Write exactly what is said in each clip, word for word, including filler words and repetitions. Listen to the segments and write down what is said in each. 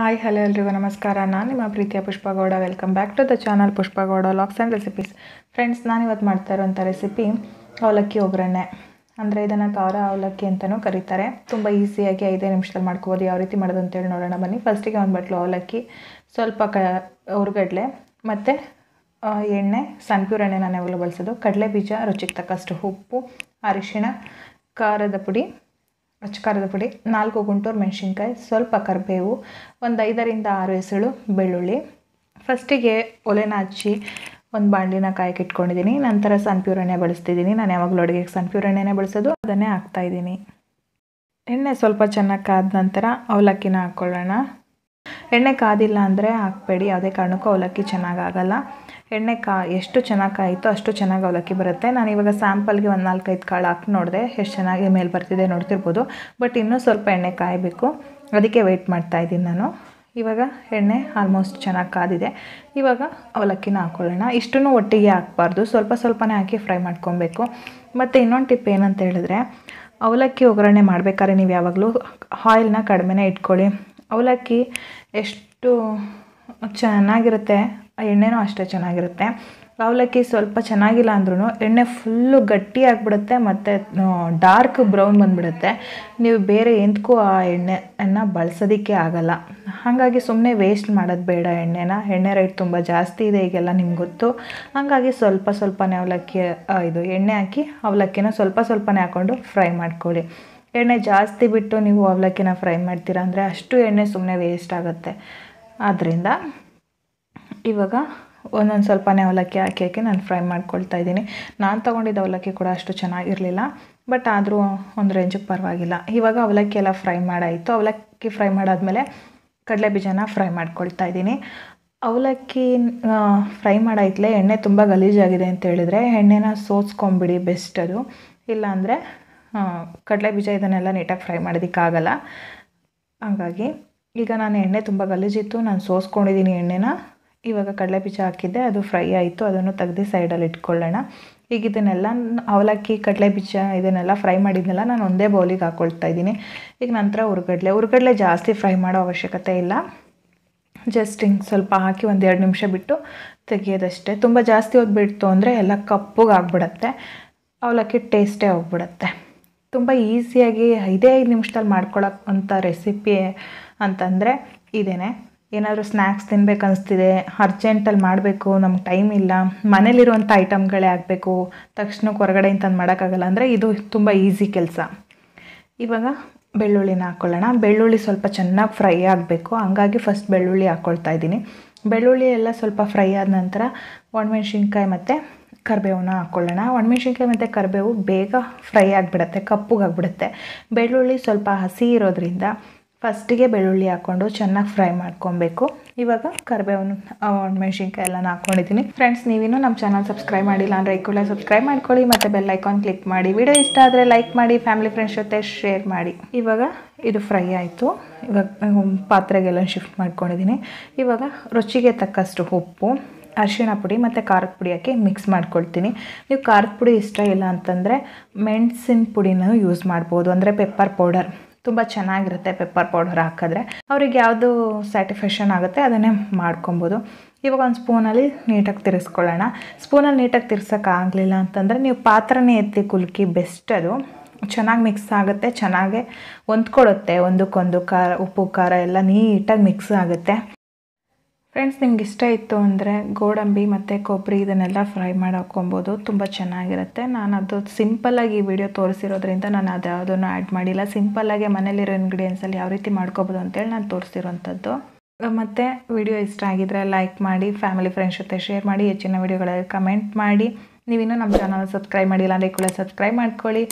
Hi hello ಎಲ್ಲರಿಗೂ ನಮಸ್ಕಾರ. ನಾನು ನಿಮ್ಮ ಪ್ರೀತಿಯ Pushpa Gowda. Welcome back to the channel Pushpa Gowda vlogs and recipes. Friends, ನಾನಿವತ್ತು ಮಾಡ್ತಾ ಇರೋಂಥ ರೆಸಿಪಿ ಅವಲಕ್ಕಿ ಒಗ್ಗರಣೆ. ಅಂದರೆ ಇದನ್ನು ಖಾರ ಅವಲಕ್ಕಿ ಅಂತಲೂ ಕರೀತಾರೆ. ತುಂಬ ಈಸಿಯಾಗಿ ಐದೇ ನಿಮಿಷದಲ್ಲಿ ಮಾಡ್ಕೋಬೋದು. ಯಾವ ರೀತಿ ಮಾಡೋದು ಅಂತೇಳಿ ನೋಡೋಣ ಬನ್ನಿ. ಫಸ್ಟಿಗೆ ಒಂದು ಬಟ್ಲು ಅವಲಕ್ಕಿ, ಸ್ವಲ್ಪ ಕ ಹುರ್ಗಡ್ಲೆ ಮತ್ತು ಎಣ್ಣೆ, ಸಣ್ಣ ಎಣ್ಣೆ ನಾನು ಯಾವಾಗಲೂ ಬಳಸೋದು, ಕಡಲೆ ಬೀಜ, ರುಚಿಗೆ ತಕ್ಕಷ್ಟು ಉಪ್ಪು, ಅರಿಶಿಣ, ಖಾರದ ಪುಡಿ, ಅಚ್ಚು ಖಾರದ ಪುಡಿ, ನಾಲ್ಕು ಗುಂಟೂರು ಮೆಣಸಿನ್ಕಾಯಿ, ಸ್ವಲ್ಪ ಕರಿಬೇವು, ಒಂದು ಐದರಿಂದ ಆರು ಎಸಳು ಬೆಳ್ಳುಳ್ಳಿ. ಫಸ್ಟಿಗೆ ಒಲೆನ ಹಚ್ಚಿ ಒಂದು ಬಾಣಲಿನ ಕಾಯಕ್ಕೆ ಇಟ್ಕೊಂಡಿದ್ದೀನಿ. ನಂತರ ಸಣ್ಣ ಬಳಸ್ತಿದ್ದೀನಿ. ನಾನು ಯಾವಾಗಲೂ ಅಡುಗೆಗೆ ಸಣ್ಣ ಬಳಸೋದು, ಅದನ್ನೇ ಹಾಕ್ತಾಯಿದ್ದೀನಿ. ಎಣ್ಣೆ ಸ್ವಲ್ಪ ಚೆನ್ನಾಗಿ ಕಾದ ನಂತರ ಅವಲಕ್ಕಿನ ಹಾಕ್ಕೊಳ್ಳೋಣ. ಎಣ್ಣೆ ಕಾದಿಲ್ಲ ಅಂದರೆ ಹಾಕಬೇಡಿ, ಯಾವುದೇ ಕಾರಣಕ್ಕೂ ಅವಲಕ್ಕಿ ಚೆನ್ನಾಗಾಗಲ್ಲ. ಎಣ್ಣೆ ಕಾ ಎಷ್ಟು ಚೆನ್ನಾಗಿ ಕಾಯಿತು ಅಷ್ಟು ಚೆನ್ನಾಗಿ ಅವಲಕ್ಕಿ ಬರುತ್ತೆ. ನಾನು ಇವಾಗ ಸ್ಯಾಂಪಲ್ಗೆ ಒಂದು ನಾಲ್ಕೈದು ಕಾಳು ಹಾಕಿ ನೋಡಿದೆ, ಎಷ್ಟು ಚೆನ್ನಾಗಿ ಮೇಲೆ ಬರ್ತಿದೆ ನೋಡ್ತಿರ್ಬೋದು. ಬಟ್ ಇನ್ನೂ ಸ್ವಲ್ಪ ಎಣ್ಣೆ ಕಾಯಬೇಕು, ಅದಕ್ಕೆ ವೆಯ್ಟ್ ಮಾಡ್ತಾಯಿದ್ದೀನಿ ನಾನು. ಇವಾಗ ಎಣ್ಣೆ ಆಲ್ಮೋಸ್ಟ್ ಚೆನ್ನಾಗಿ ಕಾದಿದೆ. ಇವಾಗ ಅವಲಕ್ಕಿನ ಹಾಕ್ಕೊಳ್ಳೋಣ. ಇಷ್ಟನ್ನು ಒಟ್ಟಿಗೆ ಹಾಕಬಾರ್ದು, ಸ್ವಲ್ಪ ಸ್ವಲ್ಪನೇ ಹಾಕಿ ಫ್ರೈ ಮಾಡ್ಕೊಬೇಕು. ಮತ್ತು ಇನ್ನೊಂದು ಟಿಪ್ ಏನಂತ ಹೇಳಿದ್ರೆ, ಅವಲಕ್ಕಿ ಒಗ್ಗರಣೆ ಮಾಡಬೇಕಾದ್ರೆ ನೀವು ಯಾವಾಗಲೂ ಆಯಿಲ್ನ ಕಡಿಮೆನೇ ಇಟ್ಕೊಳ್ಳಿ. ಅವಲಕ್ಕಿ ಎಷ್ಟು ಚೆನ್ನಾಗಿರುತ್ತೆ, ಎಣ್ಣೆನೂ ಅಷ್ಟೇ ಚೆನ್ನಾಗಿರುತ್ತೆ. ಅವಲಕ್ಕಿ ಸ್ವಲ್ಪ ಚೆನ್ನಾಗಿಲ್ಲ ಅಂದ್ರೂ ಎಣ್ಣೆ ಫುಲ್ಲು ಗಟ್ಟಿಯಾಗಿಬಿಡುತ್ತೆ ಮತ್ತು ಡಾರ್ಕ್ ಬ್ರೌನ್ ಬಂದುಬಿಡುತ್ತೆ. ನೀವು ಬೇರೆ ಎಂದಕ್ಕೂ ಆ ಎಣ್ಣೆಯನ್ನು ಬಳಸೋದಕ್ಕೆ ಆಗಲ್ಲ. ಹಾಗಾಗಿ ಸುಮ್ಮನೆ ವೇಸ್ಟ್ ಮಾಡೋದು ಬೇಡ ಎಣ್ಣೆನ. ಎಣ್ಣೆ ರೇಟ್ ತುಂಬ ಜಾಸ್ತಿ ಇದೆ ಈಗೆಲ್ಲ, ನಿಮ್ಗೆ ಗೊತ್ತು. ಹಾಗಾಗಿ ಸ್ವಲ್ಪ ಸ್ವಲ್ಪನೇ ಅವಲಕ್ಕಿ ಇದು ಎಣ್ಣೆ ಹಾಕಿ ಅವಲಕ್ಕಿನ ಸ್ವಲ್ಪ ಸ್ವಲ್ಪನೇ ಹಾಕ್ಕೊಂಡು ಫ್ರೈ ಮಾಡ್ಕೊಳ್ಳಿ. ಎಣ್ಣೆ ಜಾಸ್ತಿ ಬಿಟ್ಟು ನೀವು ಅವಲಕ್ಕಿನ ಫ್ರೈ ಮಾಡ್ತೀರಾ ಅಂದರೆ ಅಷ್ಟು ಎಣ್ಣೆ ಸುಮ್ಮನೆ ವೇಸ್ಟ್ ಆಗುತ್ತೆ. ಆದ್ದರಿಂದ ಇವಾಗ ಒಂದೊಂದು ಸ್ವಲ್ಪನೇ ಅವಲಕ್ಕಿ ಹಾಕಿ ಹಾಕಿ ನಾನು ಫ್ರೈ ಮಾಡ್ಕೊಳ್ತಾ ಇದ್ದೀನಿ. ನಾನು ತೊಗೊಂಡಿದ್ದ ಅವಲಕ್ಕಿ ಕೂಡ ಅಷ್ಟು ಚೆನ್ನಾಗಿರಲಿಲ್ಲ, ಬಟ್ ಆದರೂ ಒಂದು ರೇಂಜಿಗೆ ಪರವಾಗಿಲ್ಲ. ಇವಾಗ ಅವಲಕ್ಕಿ ಎಲ್ಲ ಫ್ರೈ ಮಾಡಾಯಿತು. ಅವಲಕ್ಕಿ ಫ್ರೈ ಮಾಡಾದಮೇಲೆ ಕಡಲೆ ಬೀಜನ ಫ್ರೈ ಮಾಡ್ಕೊಳ್ತಾ ಇದ್ದೀನಿ. ಅವಲಕ್ಕಿ ಫ್ರೈ ಮಾಡಾಯ್ತಲೇ ಎಣ್ಣೆ ತುಂಬ ಗಲೀಜಾಗಿದೆ ಅಂತ ಹೇಳಿದರೆ ಎಣ್ಣೆನ ಸೋಸ್ಕೊಂಬಿಡಿ, ಬೆಸ್ಟ್ ಅದು. ಇಲ್ಲಾಂದರೆ ಕಡಲೆ ಬೀಜ ಇದನ್ನೆಲ್ಲ ನೀಟಾಗಿ ಫ್ರೈ ಮಾಡೋದಕ್ಕಾಗಲ್ಲ. ಹಾಗಾಗಿ ಈಗ ನಾನು ಎಣ್ಣೆ ತುಂಬ ಗಲೀಜಿತ್ತು, ನಾನು ಸೋಸ್ಕೊಂಡಿದ್ದೀನಿ ಎಣ್ಣೆನ. ಇವಾಗ ಕಡಲೆ ಬೀಜ ಹಾಕಿದ್ದೆ, ಅದು ಫ್ರೈ ಆಯಿತು. ಅದನ್ನು ತೆಗ್ದು ಸೈಡಲ್ಲಿ ಇಟ್ಕೊಳ್ಳೋಣ. ಈಗ ಇದನ್ನೆಲ್ಲ ಅವಲಕ್ಕಿ, ಕಡಲೆ ಬೀಜ ಇದನ್ನೆಲ್ಲ ಫ್ರೈ ಮಾಡಿದ್ನೆಲ್ಲ ನಾನು ಒಂದೇ ಬೌಲಿಗೆ ಹಾಕ್ಕೊಳ್ತಾ ಇದ್ದೀನಿ. ಈಗ ನಂತರ ಹುರ್ಗಡ್ಲೆ ಹುರ್ಗಡ್ಲೆ ಜಾಸ್ತಿ ಫ್ರೈ ಮಾಡೋ ಅವಶ್ಯಕತೆ ಇಲ್ಲ. ಜಸ್ಟ್ ಹಿಂಗೆ ಸ್ವಲ್ಪ ಹಾಕಿ ಒಂದು ಎರಡು ನಿಮಿಷ ಬಿಟ್ಟು ತೆಗಿಯೋದಷ್ಟೇ. ತುಂಬ ಜಾಸ್ತಿ ಹೊದ್ಬಿಡ್ತು ಅಂದರೆ ಎಲ್ಲ ಕಪ್ಪಗೆ ಆಗ್ಬಿಡುತ್ತೆ, ಅವಲಕ್ಕಿ ಟೇಸ್ಟೇ ಹೋಗ್ಬಿಡುತ್ತೆ. ತುಂಬ ಈಸಿಯಾಗಿ ಐದೇ ಐದು ನಿಮಿಷದಲ್ಲಿ ಮಾಡ್ಕೊಳಕ್ಕೆ ಅಂತ ರೆಸಿಪಿ ಅಂತಂದರೆ ಇದೇನೆ. ಏನಾದರೂ ಸ್ನ್ಯಾಕ್ಸ್ ತಿನ್ಬೇಕು ಅನಿಸ್ತಿದೆ, ಅರ್ಜೆಂಟಲ್ಲಿ ಮಾಡಬೇಕು, ನಮ್ಗೆ ಟೈಮ್ ಇಲ್ಲ, ಮನೇಲಿರುವಂಥ ಐಟಮ್ಗಳೇ ಆಗಬೇಕು, ತಕ್ಷಣಕ್ಕೆ ಹೊರಗಡೆಯಿಂದ ತಂದು ಮಾಡೋಕ್ಕಾಗಲ್ಲ ಅಂದರೆ ಇದು ತುಂಬ ಈಸಿ ಕೆಲಸ. ಇವಾಗ ಬೆಳ್ಳುಳ್ಳಿನ ಹಾಕ್ಕೊಳ್ಳೋಣ. ಬೆಳ್ಳುಳ್ಳಿ ಸ್ವಲ್ಪ ಚೆನ್ನಾಗಿ ಫ್ರೈ ಆಗಬೇಕು, ಹಂಗಾಗಿ ಫಸ್ಟ್ ಬೆಳ್ಳುಳ್ಳಿ ಹಾಕ್ಕೊಳ್ತಾ ಇದ್ದೀನಿ. ಬೆಳ್ಳುಳ್ಳಿ ಎಲ್ಲ ಸ್ವಲ್ಪ ಫ್ರೈ ಆದ ನಂತರ ಒಣಮೆಣ್ಸಿನ್ಕಾಯಿ ಮತ್ತು ಕರಿಬೇವನ್ನ ಹಾಕ್ಕೊಳ್ಳೋಣ. ಒಣಮೆಣ್ಸಿನ್ಕಾಯಿ ಮತ್ತು ಕರಿಬೇವು ಬೇಗ ಫ್ರೈ ಆಗಿಬಿಡುತ್ತೆ, ಕಪ್ಪಗಾಗ್ಬಿಡುತ್ತೆ. ಬೆಳ್ಳುಳ್ಳಿ ಸ್ವಲ್ಪ ಹಸಿ ಇರೋದ್ರಿಂದ ಫಸ್ಟಿಗೆ ಬೆಳ್ಳುಳ್ಳಿ ಹಾಕ್ಕೊಂಡು ಚೆನ್ನಾಗಿ ಫ್ರೈ ಮಾಡ್ಕೊಬೇಕು. ಇವಾಗ ಕರಿಬೇವನ್ನ, ಒಣಮೆಣ್ಸಿನ್ಕಾಯಿ ಎಲ್ಲ ಹಾಕ್ಕೊಂಡಿದ್ದೀನಿ. ಫ್ರೆಂಡ್ಸ್, ನೀವಿನ್ನೂ ನಮ್ಮ ಚಾನಲ್ ಸಬ್ಸ್ಕ್ರೈಬ್ ಮಾಡಿಲ್ಲ ಅಂದರೆ ಈ ಕೂಡಲೇ ಸಬ್ಸ್ಕ್ರೈಬ್ ಮಾಡ್ಕೊಳ್ಳಿ ಮತ್ತು ಬೆಲ್ ಐಕಾನ್ ಕ್ಲಿಕ್ ಮಾಡಿ. ವಿಡಿಯೋ ಇಷ್ಟ ಆದರೆ ಲೈಕ್ ಮಾಡಿ, ಫ್ಯಾಮಿಲಿ ಫ್ರೆಂಡ್ಸ್ ಜೊತೆ ಶೇರ್ ಮಾಡಿ. ಇವಾಗ ಇದು ಫ್ರೈ ಆಯಿತು. ಇವಾಗ ಪಾತ್ರೆಗೆಲ್ಲ ಶಿಫ್ಟ್ ಮಾಡ್ಕೊಂಡಿದ್ದೀನಿ. ಇವಾಗ ರುಚಿಗೆ ತಕ್ಕಷ್ಟು ಉಪ್ಪು, ಅರಿಶಿಣ ಪುಡಿ ಮತ್ತು ಖಾರದ ಪುಡಿ ಹಾಕಿ ಮಿಕ್ಸ್ ಮಾಡ್ಕೊಳ್ತೀನಿ. ನೀವು ಖಾರದ ಪುಡಿ ಇಷ್ಟ ಇಲ್ಲ ಅಂತಂದರೆ ಮೆಣಸಿನ ಪುಡಿನೂ ಯೂಸ್ ಮಾಡ್ಬೋದು, ಅಂದರೆ ಪೆಪ್ಪರ್ ಪೌಡರ್ ತುಂಬ ಚೆನ್ನಾಗಿರುತ್ತೆ. ಪೆಪ್ಪರ್ ಪೌಡರ್ ಹಾಕಿದ್ರೆ ಅವ್ರಿಗೆ ಯಾವುದು ಸ್ಯಾಟಿಸ್ಫ್ಯಾಕ್ಷನ್ ಆಗುತ್ತೆ ಅದನ್ನೇ ಮಾಡ್ಕೊಬೋದು. ಇವಾಗ ಒಂದು ಸ್ಪೂನಲ್ಲಿ ನೀಟಾಗಿ ತಿರ್ಸ್ಕೊಳ್ಳೋಣ. ಸ್ಪೂನಲ್ಲಿ ನೀಟಾಗಿ ತಿರ್ಸೋಕ್ಕಾಗಲಿಲ್ಲ ಅಂತಂದರೆ ನೀವು ಪಾತ್ರೆನೇ ಎತ್ತಿ ಕುಲ್ಕಿ, ಬೆಸ್ಟ್ ಅದು. ಚೆನ್ನಾಗಿ ಮಿಕ್ಸ್ ಆಗುತ್ತೆ, ಚೆನ್ನಾಗೆ ಹೊಂದ್ಕೊಡುತ್ತೆ ಒಂದಕ್ಕೊಂದು. ಖಾರ, ಉಪ್ಪು, ಖಾರ ಎಲ್ಲ ನೀಟಾಗಿ ಮಿಕ್ಸ್ ಆಗುತ್ತೆ. ಫ್ರೆಂಡ್ಸ್, ನಿಮ್ಗೆ ಇಷ್ಟ ಇತ್ತು ಅಂದರೆ ಗೋಡಂಬಿ ಮತ್ತು ಕೊಬ್ಬರಿ ಇದನ್ನೆಲ್ಲ ಫ್ರೈ ಮಾಡ್ಕೊಬೋದು, ತುಂಬ ಚೆನ್ನಾಗಿರುತ್ತೆ. ನಾನು ಅದು ಸಿಂಪಲ್ಲಾಗಿ ಈ ವಿಡಿಯೋ ತೋರಿಸಿರೋದ್ರಿಂದ ನಾನು ಅದು ಯಾವುದನ್ನು ಆ್ಯಡ್ ಮಾಡಿಲ್ಲ. ಸಿಂಪಲ್ಲಾಗಿ ಮನೇಲಿರೋ ಇಂಗ್ರೀಡಿಯೆಂಟ್ಸಲ್ಲಿ ಯಾವ ರೀತಿ ಮಾಡ್ಕೊಬೋದು ಅಂತೇಳಿ ನಾನು ತೋರಿಸಿರೋಂಥದ್ದು. ಮತ್ತು ವಿಡಿಯೋ ಇಷ್ಟ ಆಗಿದ್ರೆ ಲೈಕ್ ಮಾಡಿ, ಫ್ಯಾಮಿಲಿ ಫ್ರೆಂಡ್ಸ್ ಜೊತೆ ಶೇರ್ ಮಾಡಿ, ಹೆಚ್ಚಿನ ವಿಡಿಯೋಗಳಲ್ಲಿ ಕಮೆಂಟ್ ಮಾಡಿ. ನೀವಿನ್ನೂ ನಮ್ಮ ಚಾನಲ್ ಸಬ್ಸ್ಕ್ರೈಬ್ ಮಾಡಿಲ್ಲ ಅಂದರೆ ಕೂಡ ಸಬ್ಸ್ಕ್ರೈಬ್ ಮಾಡ್ಕೊಳ್ಳಿ.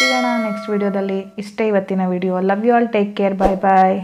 ಸಿಗೋಣ ನೆಕ್ಸ್ಟ್ ವಿಡಿಯೋದಲ್ಲಿ. ಇಷ್ಟೇ ಇವತ್ತಿನ video. Love you all, take care, bye bye.